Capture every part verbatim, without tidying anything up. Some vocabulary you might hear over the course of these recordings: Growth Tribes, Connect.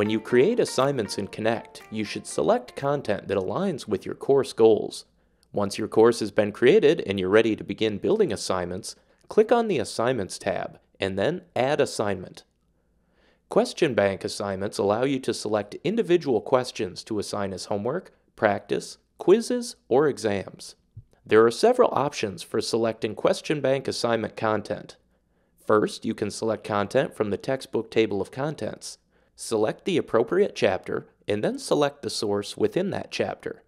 When you create assignments in Connect, you should select content that aligns with your course goals. Once your course has been created and you're ready to begin building assignments, click on the Assignments tab and then Add Assignment. Question bank assignments allow you to select individual questions to assign as homework, practice, quizzes, or exams. There are several options for selecting question bank assignment content. First, you can select content from the textbook table of contents. Select the appropriate chapter, and then select the source within that chapter.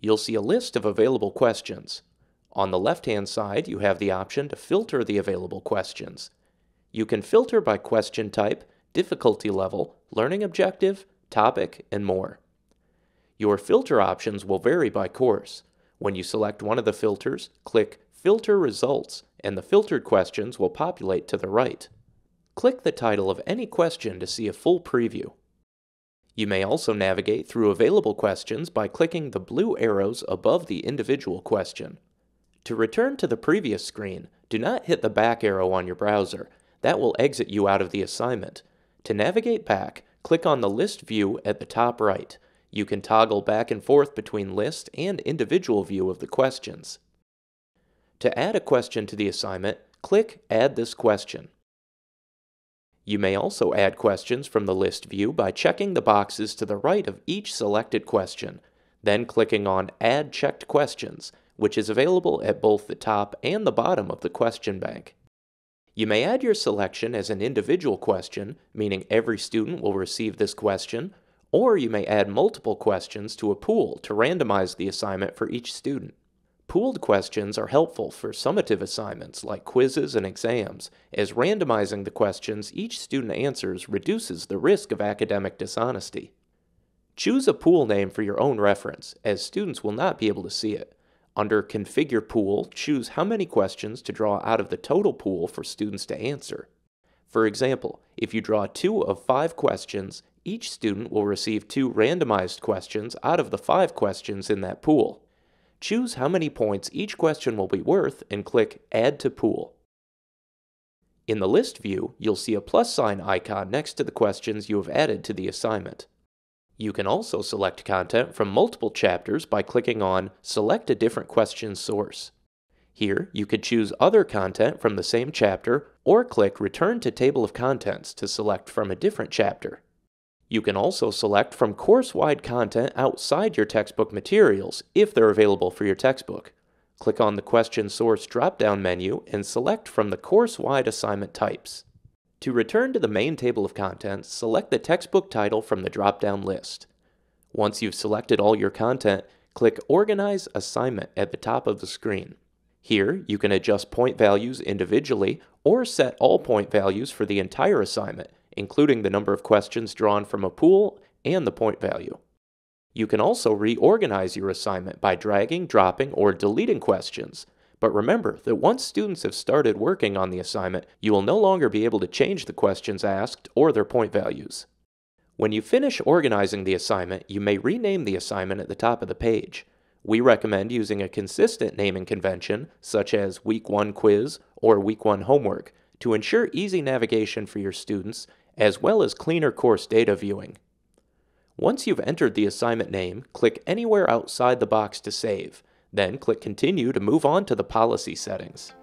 You'll see a list of available questions. On the left-hand side, you have the option to filter the available questions. You can filter by question type, difficulty level, learning objective, topic, and more. Your filter options will vary by course. When you select one of the filters, click Filter Results, and the filtered questions will populate to the right. Click the title of any question to see a full preview. You may also navigate through available questions by clicking the blue arrows above the individual question. To return to the previous screen, do not hit the back arrow on your browser. That will exit you out of the assignment. To navigate back, click on the list view at the top right. You can toggle back and forth between list and individual view of the questions. To add a question to the assignment, click Add This Question. You may also add questions from the list view by checking the boxes to the right of each selected question, then clicking on Add Checked Questions, which is available at both the top and the bottom of the question bank. You may add your selection as an individual question, meaning every student will receive this question, or you may add multiple questions to a pool to randomize the assignment for each student. Pooled questions are helpful for summative assignments like quizzes and exams, as randomizing the questions each student answers reduces the risk of academic dishonesty. Choose a pool name for your own reference, as students will not be able to see it. Under Configure Pool, choose how many questions to draw out of the total pool for students to answer. For example, if you draw two of five questions, each student will receive two randomized questions out of the five questions in that pool. Choose how many points each question will be worth and click Add to Pool. In the list view, you'll see a plus sign icon next to the questions you have added to the assignment. You can also select content from multiple chapters by clicking on Select a Different Question Source. Here, you could choose other content from the same chapter or click Return to Table of Contents to select from a different chapter. You can also select from course-wide content outside your textbook materials if they're available for your textbook. Click on the Question Source drop-down menu and select from the course-wide assignment types. To return to the main table of contents, select the textbook title from the drop-down list. Once you've selected all your content, click Organize Assignment at the top of the screen. Here, you can adjust point values individually or set all point values for the entire assignment, including the number of questions drawn from a pool and the point value. You can also reorganize your assignment by dragging, dropping, or deleting questions, but remember that once students have started working on the assignment, you will no longer be able to change the questions asked or their point values. When you finish organizing the assignment, you may rename the assignment at the top of the page. We recommend using a consistent naming convention, such as Week one Quiz or Week one Homework, to ensure easy navigation for your students, as well as cleaner course data viewing. Once you've entered the assignment name, click anywhere outside the box to save, then click Continue to move on to the policy settings.